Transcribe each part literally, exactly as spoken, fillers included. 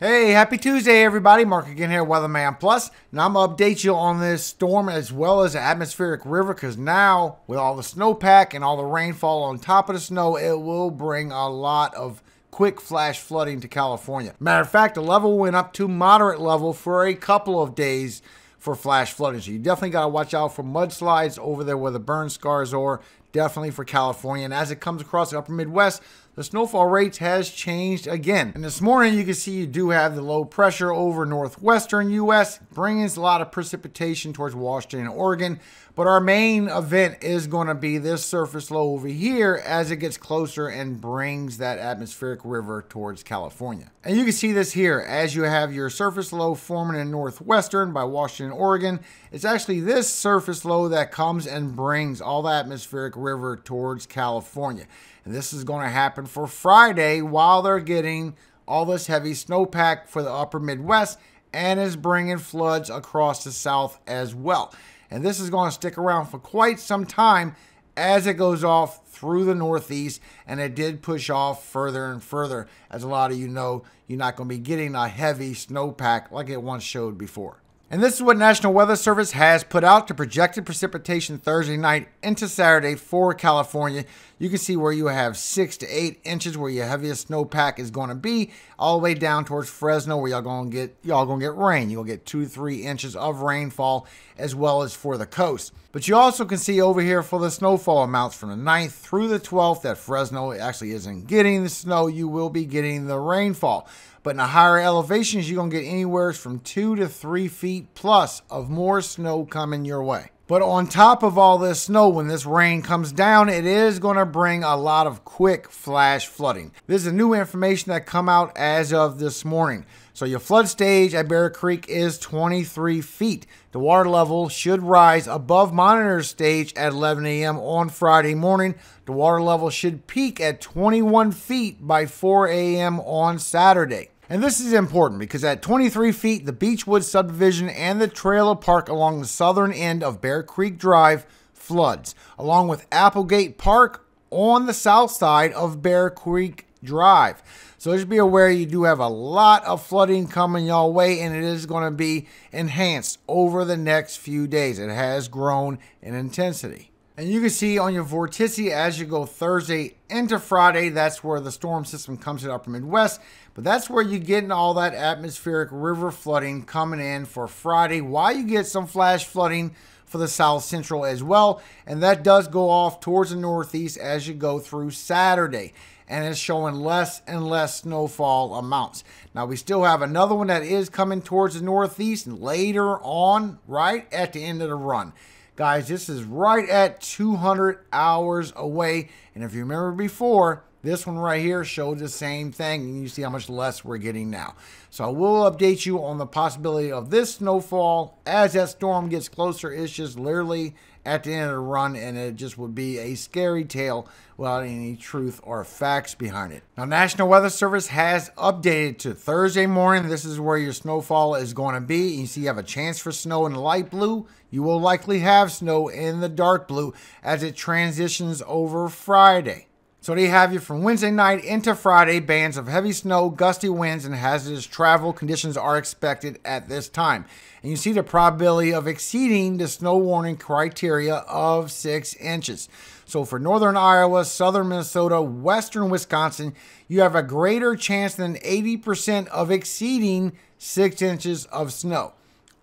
Hey, happy Tuesday, everybody. Mark again here, WeatherMan Plus, and I'm going to update you on this storm as well as the atmospheric river, because now with all the snowpack and all the rainfall on top of the snow, it will bring a lot of quick flash flooding to California. Matter of fact, the level went up to moderate level for a couple of days for flash flooding. So you definitely got to watch out for mudslides over there where the burn scars are, definitely for California. And as it comes across the upper Midwest, the snowfall rates has changed again. And this morning you can see you do have the low pressure over northwestern U S bringing a lot of precipitation towards Washington and Oregon. But our main event is going to be this surface low over here as it gets closer and brings that atmospheric river towards California. And you can see this here as you have your surface low forming in northwestern by Washington and Oregon. It's actually this surface low that comes and brings all the atmospheric river towards California. And this is going to happen for Friday while they're getting all this heavy snowpack for the upper Midwest and is bringing floods across the south as well. And this is going to stick around for quite some time as it goes off through the northeast, and it did push off further and further. As a lot of you know, you're not going to be getting a heavy snowpack like it once showed before. And this is what National Weather Service has put out, the projected precipitation Thursday night into Saturday for California. You can see where you have six to eight inches where your heaviest snowpack is going to be, all the way down towards Fresno where y'all going to get y'all going to get rain. You'll get two, three inches of rainfall as well as for the coast. But you also can see over here for the snowfall amounts from the ninth through the twelfth that Fresno actually isn't getting the snow. You will be getting the rainfall. But in the higher elevations, you're going to get anywhere from two to three feet plus of more snow coming your way. But on top of all this snow, when this rain comes down, it is going to bring a lot of quick flash flooding. This is new information that come out as of this morning. So your flood stage at Bear Creek is twenty-three feet. The water level should rise above monitor stage at eleven A M on Friday morning. The water level should peak at twenty-one feet by four A M on Saturday. And this is important because at twenty-three feet, the Beechwood subdivision and the trailer park along the southern end of Bear Creek Drive floods, along with Applegate Park on the south side of Bear Creek Drive. So just be aware you do have a lot of flooding coming y'all way, and it is going to be enhanced over the next few days. It has grown in intensity. And you can see on your vorticity as you go Thursday into Friday, that's where the storm system comes to the upper Midwest. But that's where you're getting all that atmospheric river flooding coming in for Friday, while you get some flash flooding for the south central as well. And that does go off towards the northeast as you go through Saturday. And it's showing less and less snowfall amounts. Now, we still have another one that is coming towards the northeast later on, right at the end of the run. Guys, this is right at two hundred hours away. And if you remember before, this one right here showed the same thing. And you see how much less we're getting now. So I will update you on the possibility of this snowfall. As that storm gets closer, it's just literally at the end of the run. And it just would be a scary tale without any truth or facts behind it. Now, National Weather Service has updated to Thursday morning. This is where your snowfall is going to be. You see you have a chance for snow in the light blue. You will likely have snow in the dark blue as it transitions over Friday. So they have you from Wednesday night into Friday, bands of heavy snow, gusty winds, and hazardous travel conditions are expected at this time. And you see the probability of exceeding the snow warning criteria of six inches. So for northern Iowa, southern Minnesota, western Wisconsin, you have a greater chance than eighty percent of exceeding six inches of snow.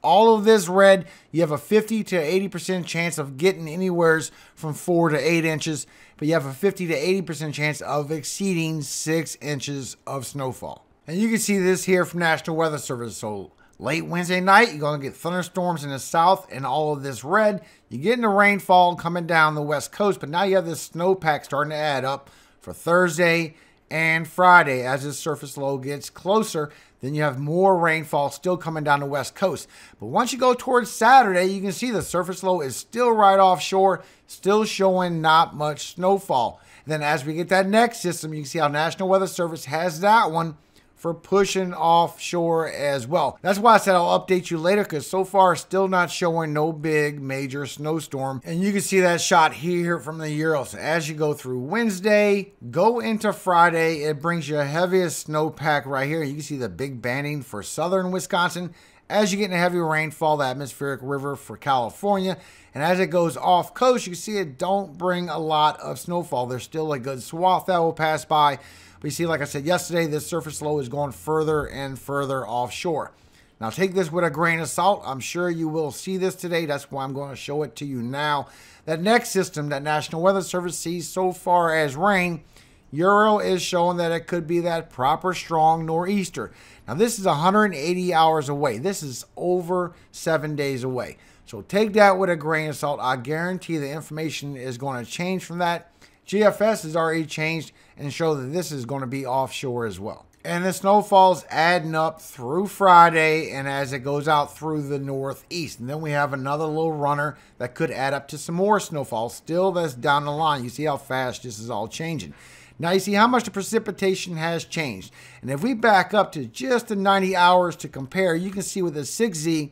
All of this red, you have a fifty to eighty percent chance of getting anywheres from four to eight inches, but you have a fifty to eighty percent chance of exceeding six inches of snowfall. And you can see this here from National Weather Service. So late Wednesday night, you're going to get thunderstorms in the south and all of this red. You're getting the rainfall coming down the west coast, but now you have this snowpack starting to add up for Thursday and Friday. As this surface low gets closer, then you have more rainfall still coming down the west coast. But once you go towards Saturday, you can see the surface low is still right offshore, still showing not much snowfall. And then as we get that next system, you can see how National Weather Service has that one for pushing offshore as well. That's why I said I'll update you later, because so far still not showing no big major snowstorm. And you can see that shot here from the Euro. So as you go through Wednesday, go into Friday, it brings you heaviest snowpack right here. You can see the big banding for southern Wisconsin. As you get into heavy rainfall, the atmospheric river for California. And as it goes off coast, you can see it don't bring a lot of snowfall. There's still a good swath that will pass by. But you see, like I said yesterday, this surface low is going further and further offshore. Now take this with a grain of salt. I'm sure you will see this today. That's why I'm going to show it to you now. That next system that National Weather Service sees so far as rain, Euro, is showing that it could be that proper strong nor'easter. Now this is one hundred eighty hours away. This is over seven days away. So take that with a grain of salt. I guarantee the information is going to change from that. G F S has already changed and show that this is going to be offshore as well. And the snowfall's adding up through Friday and as it goes out through the northeast. And then we have another little runner that could add up to some more snowfall. Still, that's down the line. You see how fast this is all changing. Now you see how much the precipitation has changed. And if we back up to just the ninety hours to compare, you can see with the six Z,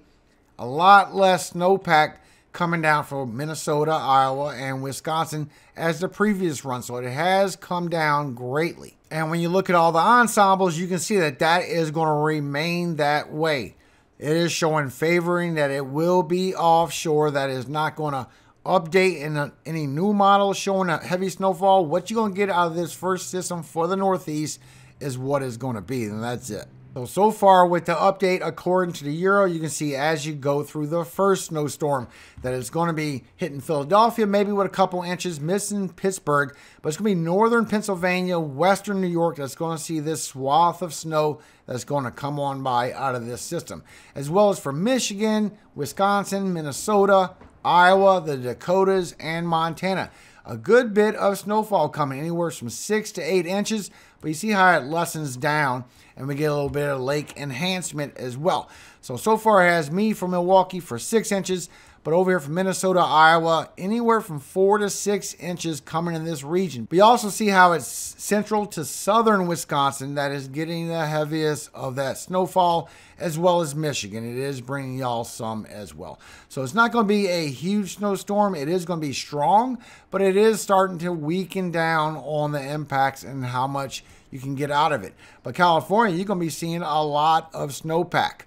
a lot less snowpack coming down from Minnesota, Iowa, and Wisconsin as the previous run. So it has come down greatly. And when you look at all the ensembles, you can see that that is going to remain that way. It is showing favoring that it will be offshore. That is not going to update in a, any new model showing a heavy snowfall. What you're going to get out of this first system for the Northeast is what it's going to be, and that's it. So, so far with the update, according to the Euro, you can see as you go through the first snowstorm that it's going to be hitting Philadelphia, maybe with a couple inches, missing Pittsburgh, but it's going to be northern Pennsylvania, western New York that's going to see this swath of snow that's going to come on by out of this system, as well as for Michigan, Wisconsin, Minnesota, Iowa, the Dakotas, and Montana. A good bit of snowfall coming, anywhere from six to eight inches, but you see how it lessens down, and we get a little bit of lake enhancement as well. So, so far it has me from Milwaukee for six inches, but over here from Minnesota, Iowa, anywhere from four to six inches coming in this region. But you also see how it's central to southern Wisconsin that is getting the heaviest of that snowfall, as well as Michigan. It is bringing y'all some as well. So it's not going to be a huge snowstorm. It is going to be strong, but it is starting to weaken down on the impacts and how much you can get out of it. But California, you're going to be seeing a lot of snowpack,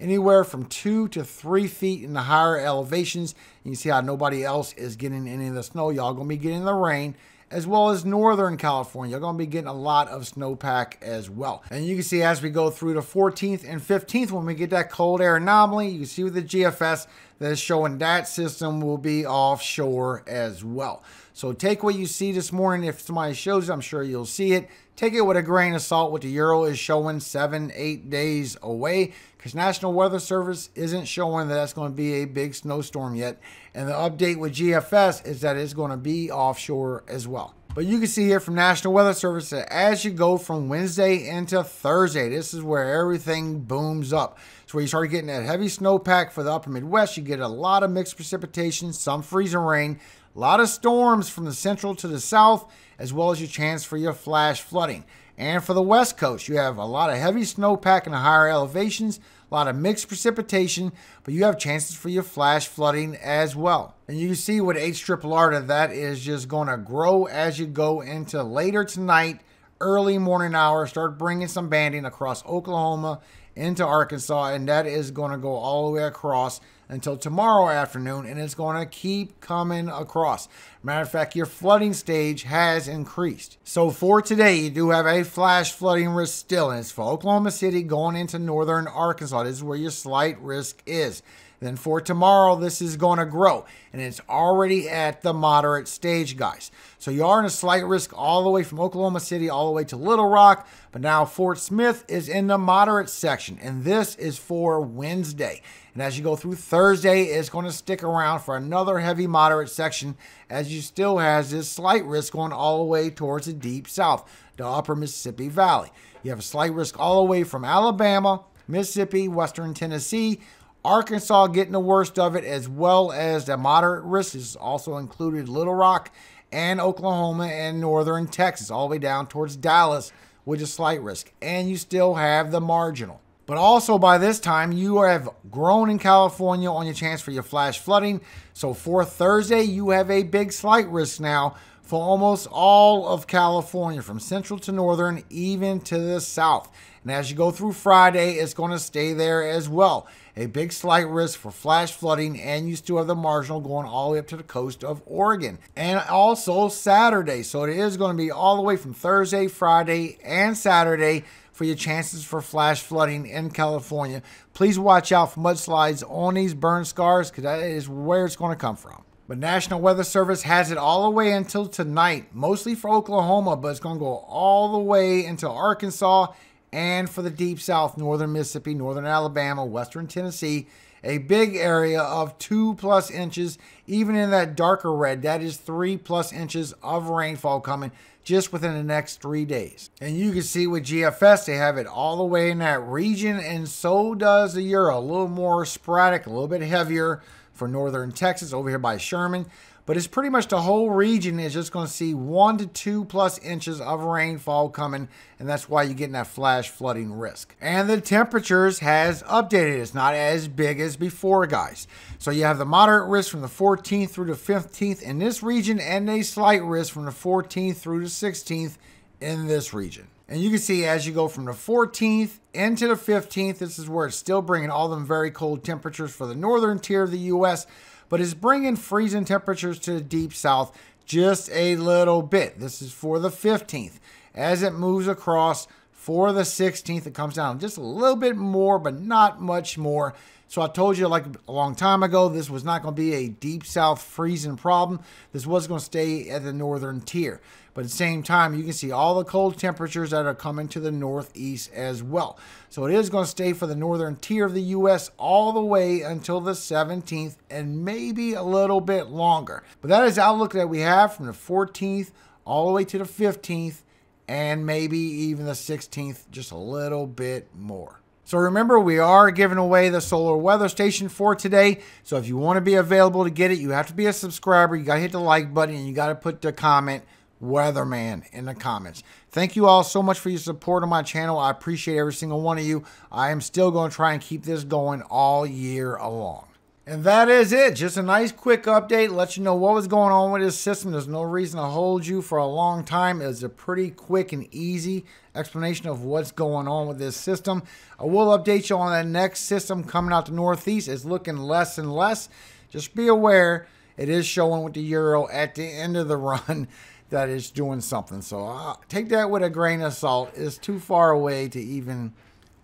anywhere from two to three feet in the higher elevations. You can see how nobody else is getting any of the snow. Y'all gonna be getting the rain, as well as northern California. You're gonna be getting a lot of snowpack as well. And you can see as we go through the fourteenth and fifteenth, when we get that cold air anomaly, you can see with the G F S that is showing that system will be offshore as well. So take what you see this morning. If somebody shows it, I'm sure you'll see it. Take it with a grain of salt. What the Euro is showing seven, eight days away, because National Weather Service isn't showing that that's going to be a big snowstorm yet. And the update with G F S is that it's going to be offshore as well. But you can see here from National Weather Service that as you go from Wednesday into Thursday, this is where everything booms up. It's where you start getting that heavy snowpack for the upper Midwest. You get a lot of mixed precipitation, some freezing rain, a lot of storms from the central to the south, as well as your chance for your flash flooding. And for the west coast, you have a lot of heavy snowpack in the higher elevations, a lot of mixed precipitation, but you have chances for your flash flooding as well. And you see with H R R R, that is just going to grow as you go into later tonight, early morning hours. Start bringing some banding across Oklahoma into Arkansas, and that is going to go all the way across until tomorrow afternoon, and it's going to keep coming across. Matter of fact, your flooding stage has increased. So for today, you do have a flash flooding risk still, and it's for Oklahoma City going into northern Arkansas. This is where your slight risk is. Then for tomorrow, this is going to grow, and it's already at the moderate stage, guys. So you are in a slight risk all the way from Oklahoma City all the way to Little Rock, but now Fort Smith is in the moderate section, and this is for Wednesday. And as you go through Thursday, it's going to stick around for another heavy moderate section, as you still has this slight risk going all the way towards the deep south, the upper Mississippi Valley. You have a slight risk all the way from Alabama, Mississippi, western Tennessee, Arkansas getting the worst of it, as well as the moderate risk is also included Little Rock and Oklahoma and northern Texas, all the way down towards Dallas, with a slight risk, and you still have the marginal. But also by this time, you have grown in California on your chance for your flash flooding. So for Thursday, you have a big slight risk now for almost all of California, from central to northern, even to the south. And as you go through Friday, it's going to stay there as well. A big slight risk for flash flooding, and you still have the marginal going all the way up to the coast of Oregon. And also Saturday. So it is going to be all the way from Thursday, Friday, and Saturday for your chances for flash flooding in California. Please watch out for mudslides on these burn scars, because that is where it's going to come from. But National Weather Service has it all the way until tonight, mostly for Oklahoma, but it's going to go all the way into Arkansas and for the Deep South, northern Mississippi, northern Alabama, western Tennessee. A big area of two plus inches, even in that darker red, that is three plus inches of rainfall coming just within the next three days. And you can see with G F S, they have it all the way in that region, and so does the Euro. A little more sporadic, a little bit heavier for northern Texas over here by Sherman. But it's pretty much the whole region is just going to see one to two plus inches of rainfall coming, and that's why you're getting that flash flooding risk. And the temperatures has updated. It's not as big as before, guys. So you have the moderate risk from the fourteenth through the fifteenth in this region, and a slight risk from the fourteenth through the sixteenth in this region. And you can see as you go from the fourteenth into the fifteenth, this is where it's still bringing all them very cold temperatures for the northern tier of the U S, but it's bringing freezing temperatures to the Deep South just a little bit. This is for the fifteenth. As it moves across for the sixteenth, it comes down just a little bit more, but not much more. So I told you like a long time ago, this was not going to be a Deep South freezing problem. This was going to stay at the northern tier. But at the same time, you can see all the cold temperatures that are coming to the northeast as well. So it is going to stay for the northern tier of the U S all the way until the seventeenth, and maybe a little bit longer. But that is outlook that we have from the fourteenth all the way to the fifteenth, and maybe even the sixteenth, just a little bit more. So remember, we are giving away the solar weather station for today. So if you want to be available to get it, you have to be a subscriber. You got to hit the like button, and you got to put the comment Weatherman in the comments. Thank you all so much for your support on my channel. I appreciate every single one of you. I am still going to try and keep this going all year long. And that is it. Just a nice quick update. Let you know what was going on with this system. There's no reason to hold you for a long time. It's a pretty quick and easy explanation of what's going on with this system. I will update you on that next system coming out the northeast. It's looking less and less. Just be aware it is showing with the Euro at the end of the run that it's doing something. So uh, take that with a grain of salt. It's too far away to even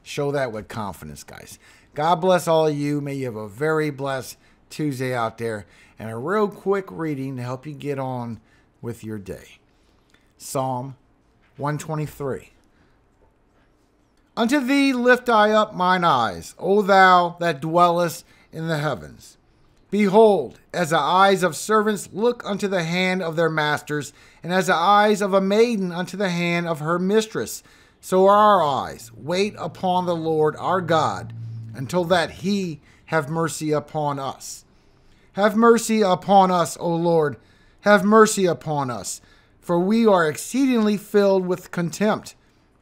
show that with confidence, guys. God bless all of you. May you have a very blessed Tuesday out there. And a real quick reading to help you get on with your day. Psalm one twenty-three. Unto thee lift I up mine eyes, O thou that dwellest in the heavens. Behold, as the eyes of servants look unto the hand of their masters, and as the eyes of a maiden unto the hand of her mistress, so are our eyes. Wait upon the Lord our God, until that he have mercy upon us. Have mercy upon us, O Lord, have mercy upon us, for we are exceedingly filled with contempt.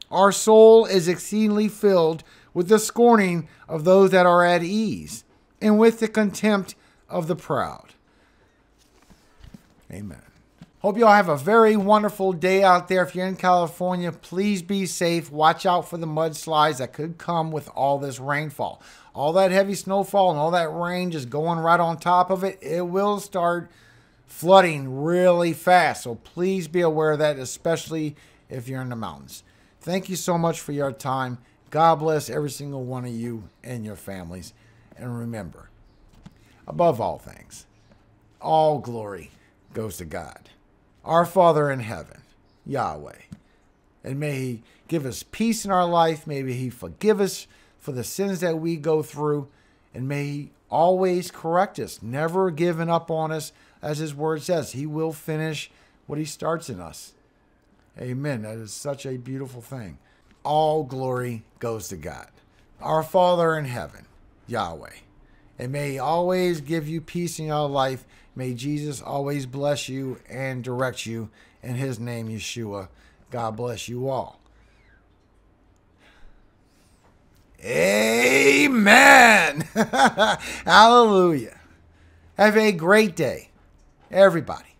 Our soul is exceedingly filled with the scorning of those that are at ease, and with the contempt of the proud. Amen. Hope you all have a very wonderful day out there. If you're in California, please be safe. Watch out for the mudslides that could come with all this rainfall. All that heavy snowfall and all that rain just going right on top of it, it will start flooding really fast. So please be aware of that, especially if you're in the mountains. Thank you so much for your time. God bless every single one of you and your families. And remember, above all things, all glory goes to God, our Father in heaven, Yahweh. And may he give us peace in our life. May he forgive us for the sins that we go through. And may he always correct us, never giving up on us. As his word says, he will finish what he starts in us. Amen. That is such a beautiful thing. All glory goes to God, our Father in heaven, Yahweh. And may he always give you peace in your life. May Jesus always bless you and direct you. In his name, Yeshua, God bless you all. Amen. Hallelujah. Have a great day, everybody.